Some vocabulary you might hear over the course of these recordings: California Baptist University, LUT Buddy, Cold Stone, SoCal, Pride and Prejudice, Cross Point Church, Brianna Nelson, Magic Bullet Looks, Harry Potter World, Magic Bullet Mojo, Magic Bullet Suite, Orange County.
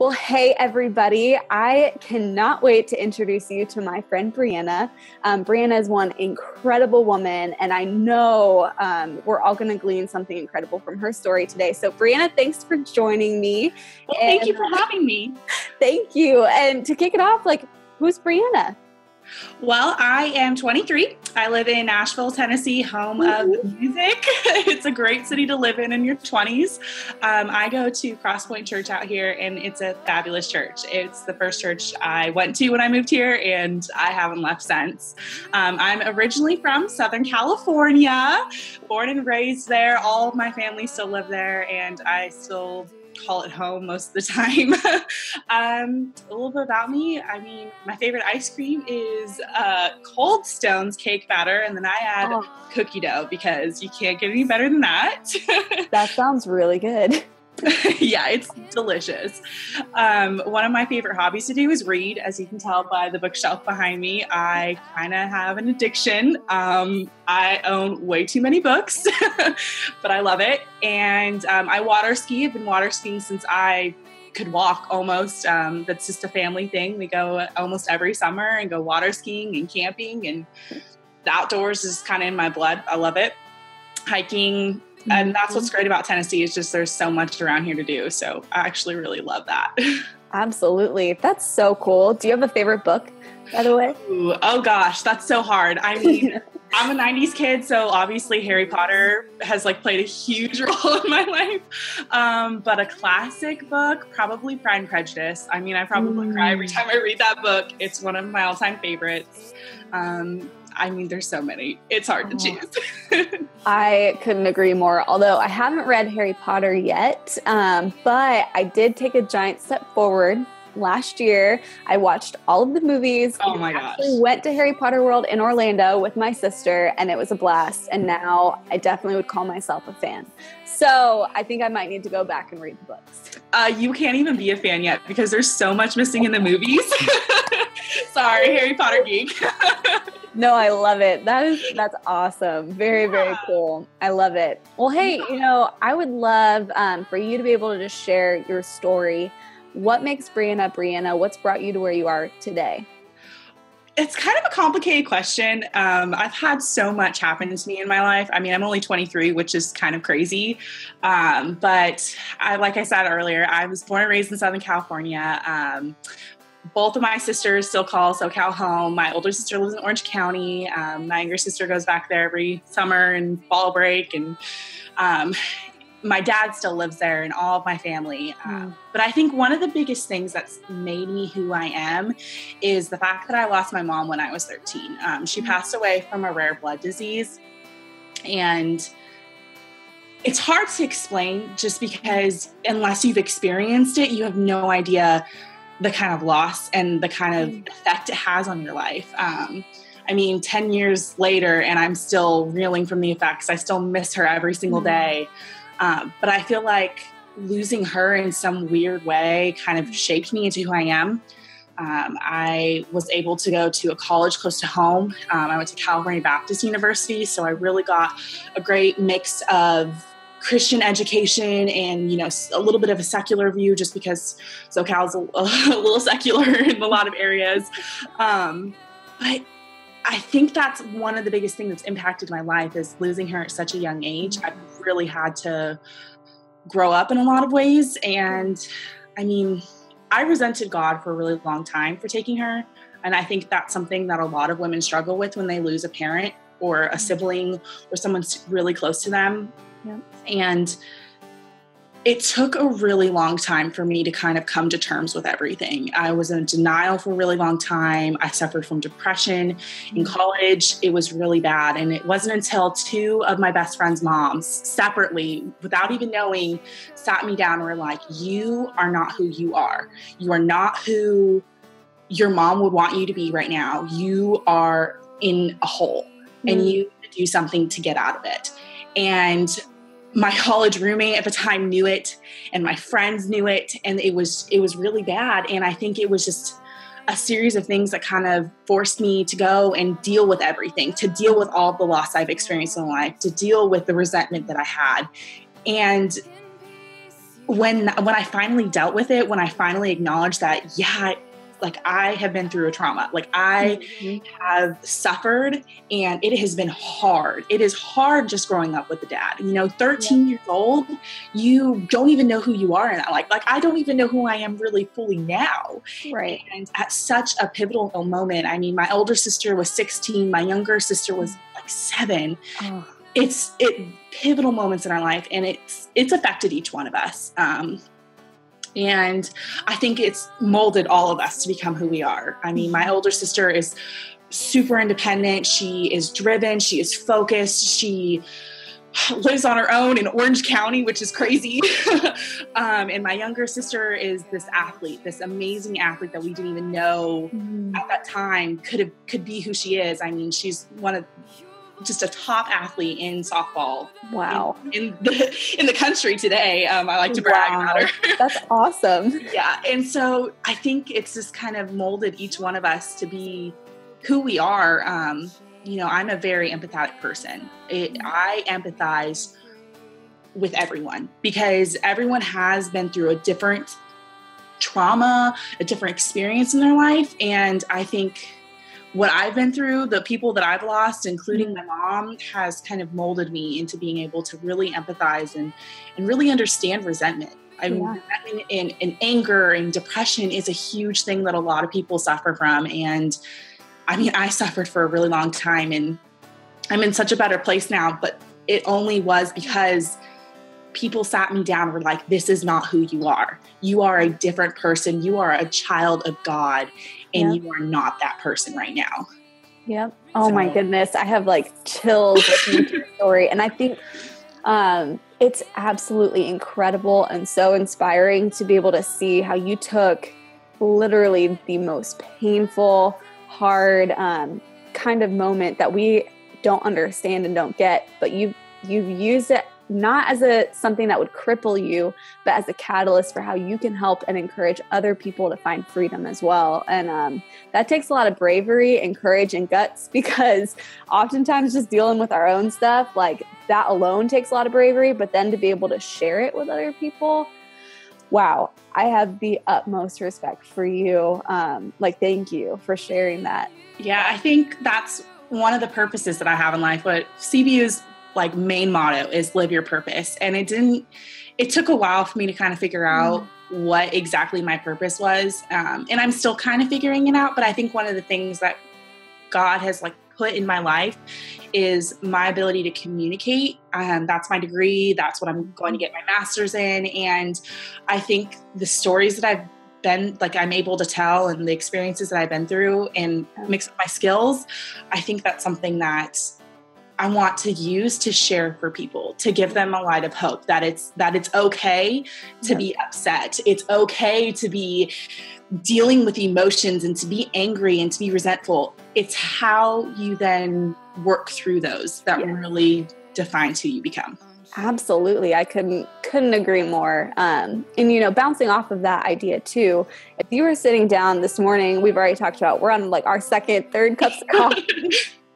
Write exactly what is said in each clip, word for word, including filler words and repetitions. Well, hey, everybody. I cannot wait to introduce you to my friend, Brianna. Um, Brianna is one incredible woman, and I know um, we're all going to glean something incredible from her story today. So, Brianna, thanks for joining me. Well, and, thank you for having me. Thank you. And to kick it off, like, who's Brianna? Well, I am twenty-three. I live in Nashville, Tennessee, home of music. It's a great city to live in in your twenties. Um, I go to Cross Point Church out here, and it's a fabulous church. It's the first church I went to when I moved here, and I haven't left since. Um, I'm originally from Southern California, born and raised there. All of my family still live there, and I still call it home most of the time. um, a little bit about me. I mean, my favorite ice cream is uh, Cold Stone's cake batter, and then I add oh. cookie dough because you can't get any better than that. That sounds really good. Yeah, it's delicious. Um, one of my favorite hobbies to do is read. As you can tell by the bookshelf behind me, I kind of have an addiction. Um, I own way too many books, but I love it. And um, I water ski. I've been water skiing since I could walk almost. Um, that's just a family thing. We go almost every summer and go water skiing and camping, and the outdoors is kind of in my blood. I love it. Hiking. And that's what's great about Tennessee, is just there's so much around here to do. So I actually really love that. Absolutely. That's so cool. Do you have a favorite book, by the way? Ooh, oh, gosh, that's so hard. I mean, I'm a nineties kid, so obviously Harry Potter has like played a huge role in my life. Um, but a classic book, probably Pride and Prejudice. I mean, I probably mm. cry every time I read that book. It's one of my all-time favorites. Um I mean, there's so many. It's hard to choose. I couldn't agree more. Although I haven't read Harry Potter yet, um, but I did take a giant step forward last year. I watched all of the movies. Oh my gosh. I actually went to Harry Potter World in Orlando with my sister, and it was a blast. And now I definitely would call myself a fan. So I think I might need to go back and read the books. Uh, you can't even be a fan yet because there's so much missing in the movies. Sorry, Harry Potter geek. No, I love it. That is, that's awesome. Very, yeah. very cool. I love it. Well, hey, yeah. you know, I would love um, for you to be able to just share your story. What makes Brianna, Brianna? What's brought you to where you are today? It's kind of a complicated question. Um, I've had so much happen to me in my life. I mean, I'm only twenty-three, which is kind of crazy. Um, but I, like I said earlier, I was born and raised in Southern California. Um, Both of my sisters still call SoCal home. My older sister lives in Orange County. Um, my younger sister goes back there every summer and fall break. And um, my dad still lives there, and all of my family. Um, but I think one of the biggest things that's made me who I am is the fact that I lost my mom when I was thirteen. Um, she passed away from a rare blood disease. And it's hard to explain, just because unless you've experienced it, you have no idea the kind of loss and the kind of effect it has on your life. Um, I mean, ten years later, and I'm still reeling from the effects. I still miss her every single day. Um, but I feel like losing her in some weird way kind of shaped me into who I am. Um, I was able to go to a college close to home. Um, I went to California Baptist University, so I really got a great mix of Christian education and, you know, a little bit of a secular view, just because SoCal is a, a little secular in a lot of areas. Um, but I think that's one of the biggest things that's impacted my life, is losing her at such a young age. I've really had to grow up in a lot of ways. And I mean, I resented God for a really long time for taking her. And I think that's something that a lot of women struggle with when they lose a parent or a sibling or someone really close to them. Yeah. And it took a really long time for me to kind of come to terms with everything. I was in denial for a really long time. I suffered from depression in college. It was really bad. And it wasn't until two of my best friend's moms separately, without even knowing, sat me down and were like, you are not who you are. You are not who your mom would want you to be right now. You are in a hole mm-hmm. and you need to do something to get out of it. And my college roommate at the time knew it, and my friends knew it, and it was it was really bad. And I think it was just a series of things that kind of forced me to go and deal with everything, to deal with all the loss I've experienced in life, to deal with the resentment that I had. And when when I finally dealt with it, when I finally acknowledged that, yeah, like I have been through a trauma, like I mm-hmm. have suffered, and it has been hard. It is hard just growing up with the dad. You know, thirteen yeah. years old, you don't even know who you are. And I like, like, I don't even know who I am really fully now. Right. And at such a pivotal moment, I mean, my older sister was sixteen. My younger sister was like seven. Oh. It's it pivotal moments in our life, and it's, it's affected each one of us. Um, And I think it's molded all of us to become who we are. I mean, my older sister is super independent. She is driven. She is focused. She lives on her own in Orange County, which is crazy. um, and my younger sister is this athlete, this amazing athlete that we didn't even know mm-hmm. at that time could have, could be who she is. I mean, she's one of just a top athlete in softball. Wow. In, in the in the country today. Um, I like to brag wow. about her. That's awesome. Yeah. And so I think it's just kind of molded each one of us to be who we are. Um, you know, I'm a very empathetic person. It, I empathize with everyone because everyone has been through a different trauma, a different experience in their life. And I think what I've been through, the people that I've lost, including my mom, has kind of molded me into being able to really empathize and, and really understand resentment. I mean, yeah. resentment and, and anger and depression is a huge thing that a lot of people suffer from. And I mean, I suffered for a really long time, and I'm in such a better place now, but it only was because people sat me down and were like, this is not who you are. You are a different person. You are a child of God. And yep. you are not that person right now. Yep. Oh so. My goodness. I have like chills listening to your story. And I think um, it's absolutely incredible and so inspiring to be able to see how you took literally the most painful, hard um, kind of moment that we don't understand and don't get, but you, you've used it not as a something that would cripple you, but as a catalyst for how you can help and encourage other people to find freedom as well. And um, that takes a lot of bravery and courage and guts, because oftentimes just dealing with our own stuff, like that alone takes a lot of bravery, but then to be able to share it with other people. Wow. I have the utmost respect for you. Um, like, thank you for sharing that. Yeah. I think that's one of the purposes that I have in life, but C B U's like main motto is live your purpose. And it didn't, it took a while for me to kind of figure out mm-hmm. what exactly my purpose was. Um, and I'm still kind of figuring it out. But I think one of the things that God has like put in my life is my ability to communicate. Um, that's my degree. That's what I'm going to get my master's in. And I think the stories that I've been like I'm able to tell and the experiences that I've been through and mix up my skills, I think that's something that I want to use to share for people, to give them a light of hope that it's, that it's okay to yeah. be upset. It's okay to be dealing with emotions and to be angry and to be resentful. It's how you then work through those that yeah. really defines who you become. Absolutely. I couldn't, couldn't agree more. Um, and, you know, bouncing off of that idea too, if you were sitting down this morning, we've already talked about, we're on like our second, third cups of coffee.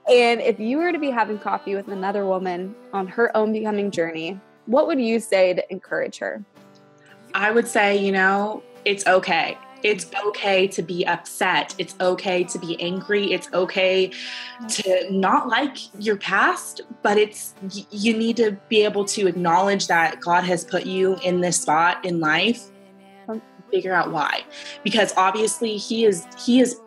And if you were to be having coffee with another woman on her own becoming journey, what would you say to encourage her? I would say, you know, it's okay. It's okay to be upset. It's okay to be angry. It's okay to not like your past, but it's, you need to be able to acknowledge that God has put you in this spot in life. Figure out why, because obviously he is, he is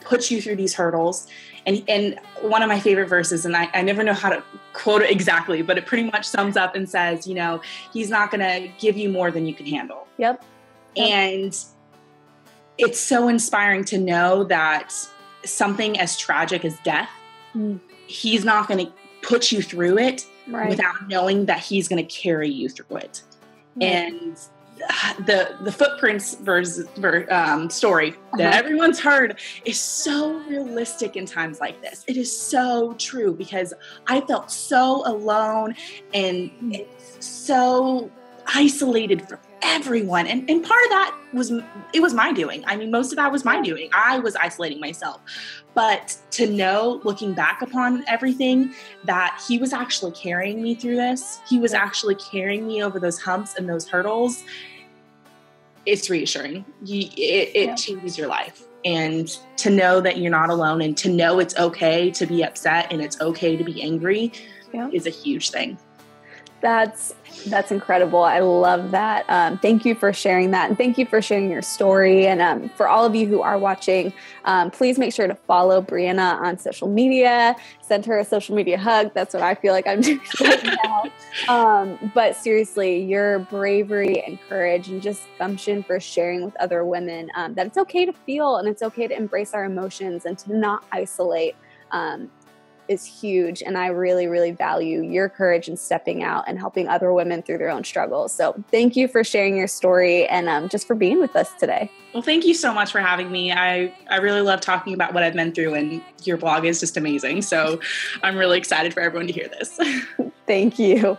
put you through these hurdles. And and one of my favorite verses, and I, I never know how to quote it exactly, but it pretty much sums up and says, you know, he's not going to give you more than you can handle. Yep. yep. And it's so inspiring to know that something as tragic as death, mm. he's not going to put you through it right. without knowing that he's going to carry you through it. Mm. And The the footprints verse, verse, um, story that uh-huh. everyone's heard is so realistic in times like this. It is so true, because I felt so alone and, and so isolated from everyone. And, and part of that was, it was my doing. I mean, most of that was my doing. I was isolating myself. But to know, looking back upon everything, that he was actually carrying me through this, he was actually carrying me over those humps and those hurdles, it's reassuring. You, it it yeah. changes your life. And to know that you're not alone, and to know it's okay to be upset and it's okay to be angry yeah. is a huge thing. That's that's incredible. I love that. Um, thank you for sharing that. And thank you for sharing your story. And um, for all of you who are watching, um, please make sure to follow Brianna on social media. Send her a social media hug. That's what I feel like I'm doing now. Um, but seriously, your bravery and courage and just gumption for sharing with other women um, that it's okay to feel, and it's okay to embrace our emotions and to not isolate um is huge. And I really, really value your courage in stepping out and helping other women through their own struggles. So thank you for sharing your story, and um, just for being with us today. Well, thank you so much for having me. I, I really love talking about what I've been through, and your blog is just amazing. So I'm really excited for everyone to hear this. Thank you.